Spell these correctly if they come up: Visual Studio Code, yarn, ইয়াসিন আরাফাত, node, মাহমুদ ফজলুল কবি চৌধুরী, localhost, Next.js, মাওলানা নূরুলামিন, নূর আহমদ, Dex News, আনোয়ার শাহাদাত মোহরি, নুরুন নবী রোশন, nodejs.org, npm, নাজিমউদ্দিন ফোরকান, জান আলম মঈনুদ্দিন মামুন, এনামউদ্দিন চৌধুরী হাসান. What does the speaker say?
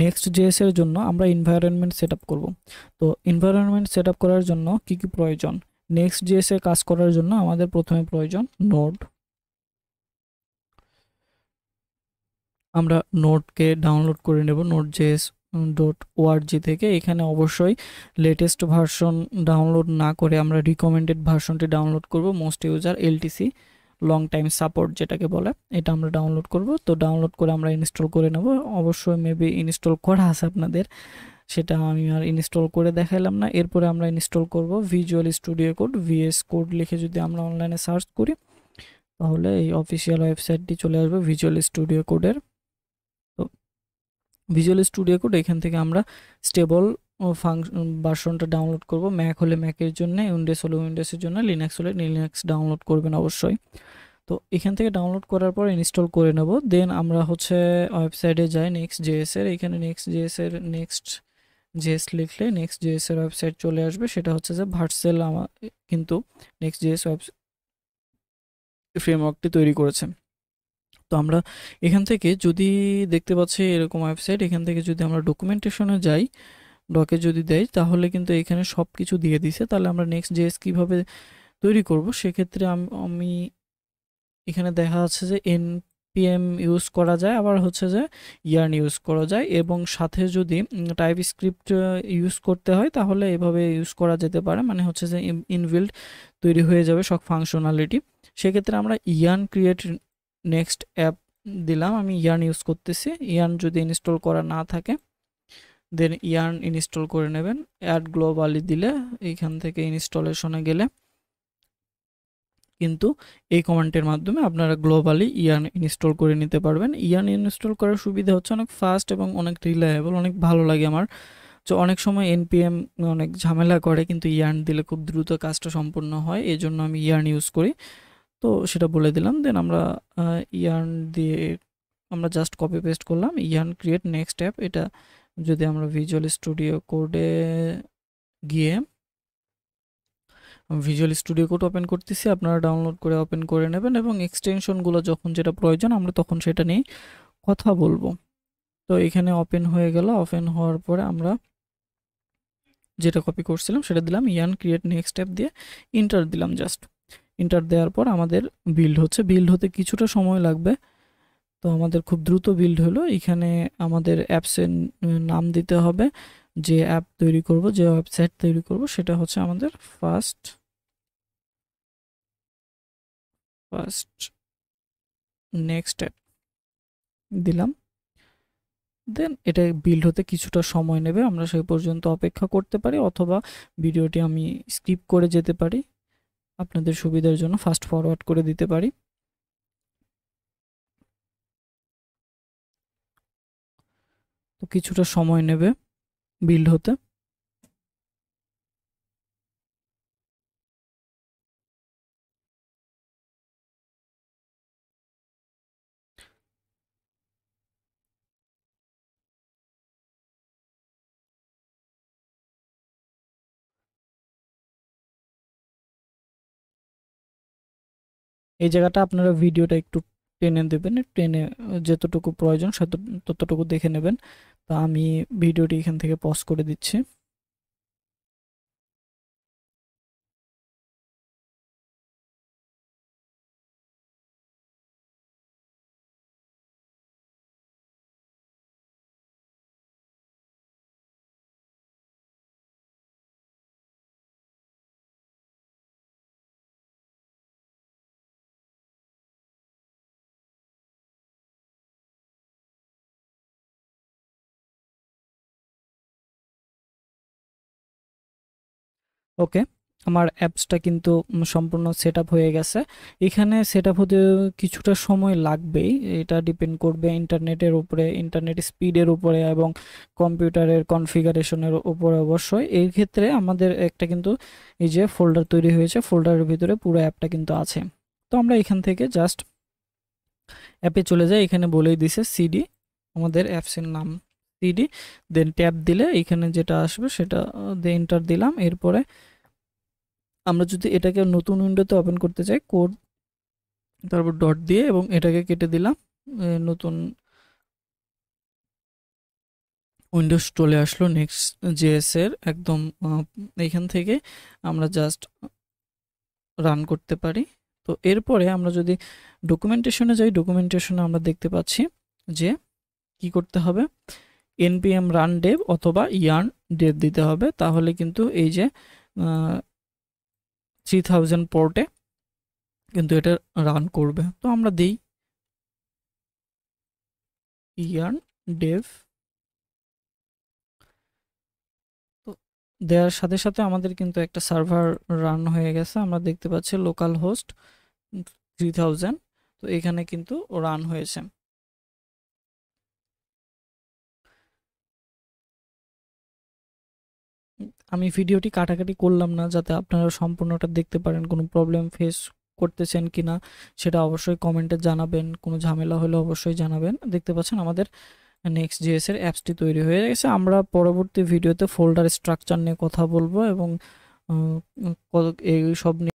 Next.js এর জন্য আমরা এনवायरमेंट সেটআপ করব। তো এনवायरमेंट সেটআপ করার জন্য কি কি প্রয়োজন? Next.js এ কাজ করার জন্য আমাদের প্রথমে প্রয়োজন নোড। আমরা নোডকে ডাউনলোড করে নেব nodejs.org থেকে। এখানে অবশ্যই লেটেস্ট ভার্সন ডাউনলোড না করে আমরা রিকমেন্ডেড ভার্সনটি ডাউনলোড করব, most user LTC long time support যেটাকে বলে, এটা আমরা ডাউনলোড করব। তো ডাউনলোড করে আমরা ইনস্টল করে নেব। অবশ্যই মেবি ইনস্টল করা আছে আপনাদের, সেটা আমি আর ইনস্টল করে দেখাইলাম না। এরপরে আমরা ইনস্টল করব visual studio code, VS code লিখে যদি আমরা অনলাইনে সার্চ করি তাহলে এই অফিসিয়াল ওয়েবসাইটটি চলে আসবে ভিজুয়াল স্টুডিও কোডের। তো ভিজুয়াল স্টুডিও কোড এখান থেকে আমরা স্টেবল ফাংশন ভার্সনটা ডাউনলোড করব। ম্যাক হলে ম্যাকের জন্য, উইন্ডোজ হলে উইন্ডোজের জন্য, লিনাক্স হলে লিনাক্স ডাউনলোড করবেন অবশ্যই। তো এখান থেকে ডাউনলোড করার পর ইনস্টল করে নেব। দেন আমরা ওয়েবসাইটে যাই Next.js এর। এখানে Next.js এর Next.js লিখলে Next.js এর ওয়েবসাইট চলে আসবে। সেটা যে ভার্সেল কিন্তু Next.js ফ্রেমওয়ার্কটি তৈরি করেছে। তো আমরা এখান থেকে যদি দেখতে পাচ্ছি এরকম ওয়েবসাইট, এখান থেকে যদি আমরা ডকুমেন্টেশনে যাই, ডকে যদি দেয় তাহলে কিন্তু এখানে সব কিছু দিয়ে দিছে। তাহলে আমরা Next.js কিভাবে তৈরি করব সেক্ষেত্রে আমি এখানে দেখা যাচ্ছে যে npm ইউজ করা যায়, আবার যে yarn ইউজ করা যায়, এবং সাথে যদি টাইপ স্ক্রিপ্ট ইউজ করতে হয় তাহলে এভাবে ইউজ করা যেতে পারে। মানে যে ইনবিল্ড তৈরি হয়ে যাবে সব ফাংশনালিটি। সেক্ষেত্রে আমরা yarn ক্রিয়েট নেক্সট অ্যাপ দিলাম, আমি yarn ইউজ করতেছি। yarn যদি ইনস্টল করা না থাকে দেন yarn ইনস্টল করে নেবেন, অ্যাড গ্লোবালি দিলে এইখান থেকে ইনস্টলেশনে গেলে কিন্তু এই কমান্ডের মাধ্যমে আপনারা গ্লোবালি yarn ইনস্টল করে নিতে পারবেন। yarn ইনস্টল করার সুবিধা হচ্ছে অনেক ফাস্ট এবং অনেক রিলায়েবল, অনেক ভালো লাগে আমার। তো অনেক সময় npm অনেক ঝামেলা করে, কিন্তু yarn দিলে খুব দ্রুত কাজটা সম্পূর্ণ হয়, এই জন্য আমি yarn ইউজ করি। তো সেটা বলে দিলাম। দেন আমরা yarn দিয়ে আমরা জাস্ট কপি পেস্ট করলাম yarn ক্রিয়েট নেক্সট অ্যাপ। এটা যদি আমরা ভিজুয়াল স্টুডিও কোডে গিয়ে ভিজুয়াল স্টুডিও কোড ওপেন করতেছি, আপনারা ডাউনলোড করে ওপেন করে নেবেন এবং এক্সটেনশনগুলো যখন যেটা প্রয়োজন আমরা তখন সেটা নিয়ে কথা বলবো। তো এখানে ওপেন হয়ে গেল। ওপেন হওয়ার পরে আমরা যেটা কপি করছিলাম সেটা দিলাম yarn ক্রিয়েট নেক্সট স্টেপ দিয়ে ইন্টার দিলাম। জাস্ট ইন্টার দেওয়ার পর আমাদের বিল্ড হচ্ছে। বিল্ড হতে কিছুটা সময় লাগবে, তো আমাদের খুব দ্রুত বিল্ড হলো। এখানে আমাদের অ্যাপসের নাম দিতে হবে, যে অ্যাপ তৈরি করব, যে ওয়েবসাইট তৈরি করব সেটা আমাদের ফার্স্ট নেক্সট অ্যাপ দিলাম। দেন এটা বিল্ড হতে কিছুটা সময় নেবে, আমরা সেই পর্যন্ত অপেক্ষা করতে পারি অথবা ভিডিওটি আমি স্কিপ করে যেতে পারি, আপনাদের সুবিধার জন্য ফাস্ট ফরওয়ার্ড করে দিতে পারি। তো কিছুটা সময় নেবে বিল্ড হতে। এই জায়গাটা আপনারা ভিডিওটা একটু টেনে দেবেন, টেনে যতটুকু প্রয়োজন ততটুকু দেখে নেবেন। তা আমি ভিডিওটি এখান থেকে পজ করে দিচ্ছি। ওকে, আমার অ্যাপসটা কিন্তু সম্পূর্ণ সেট আপ হয়ে গেছে। এখানে সেট আপ হতে কিছুটা সময় লাগবেই, এটা ডিপেন্ড করবে ইন্টারনেটের উপরে, ইন্টারনেট স্পিডের উপরে এবং কম্পিউটারের কনফিগারেশনের উপরে অবশ্যই। এই ক্ষেত্রে আমাদের একটা কিন্তু এই যে ফোল্ডার তৈরি হয়েছে, ফোল্ডারের ভিতরে পুরো অ্যাপটা কিন্তু আছে। তো আমরা এখান থেকে জাস্ট অ্যাপে চলে যাই। এখানে বলেই দিছে সিডি, আমাদের অ্যাপসের নাম সিডি। দেন ট্যাব দিলে এখানে যেটা আসবে সেটা দিয়ে এন্টার দিলাম। এরপরে আমরা যদি এটাকে নতুন উইন্ডোতে ওপেন করতে চাই কোড, তারপর ডট দিয়ে এবং এটাকে কেটে দিলাম, নতুন উইন্ডোজ চলে আসলো নেক্সট জেএস এর একদম এইখান থেকে আমরা জাস্ট রান করতে পারি। তো এরপরে আমরা যদি ডকুমেন্টেশনে যাই, ডকুমেন্টেশনে আমরা দেখতে পাচ্ছি যে কি করতে হবে, npm run dev অথবা yarn dev দিতে হবে, তাহলে কিন্তু এই যে 3000 পোর্টে কিন্তু এটা রান করবে। তো আমরা দেই yarn dev, তো দেওয়ার সাথে সাথে আমাদের কিন্তু একটা সার্ভার রান হয়ে গেছে। আমরা দেখতে পাচ্ছি localhost 3000, তো এখানে কিন্তু রান হয়েছে। আমি ভিডিওটি কাটাকাটি করলাম না, যাতে আপনারা সম্পূর্ণটা দেখতে পারেন। কোনো প্রবলেম ফেস করতেছেন কিনা সেটা অবশ্যই কমেন্টে জানাবেন, কোনো ঝামেলা হলে অবশ্যই জানাবেন। দেখতে পাচ্ছেন আমাদের Next.js এর অ্যাপসটি তৈরি হয়ে গেছে। আমরা পরবর্তী ভিডিওতে ফোল্ডার স্ট্রাকচার নিয়ে কথা বলবো এবং এই সব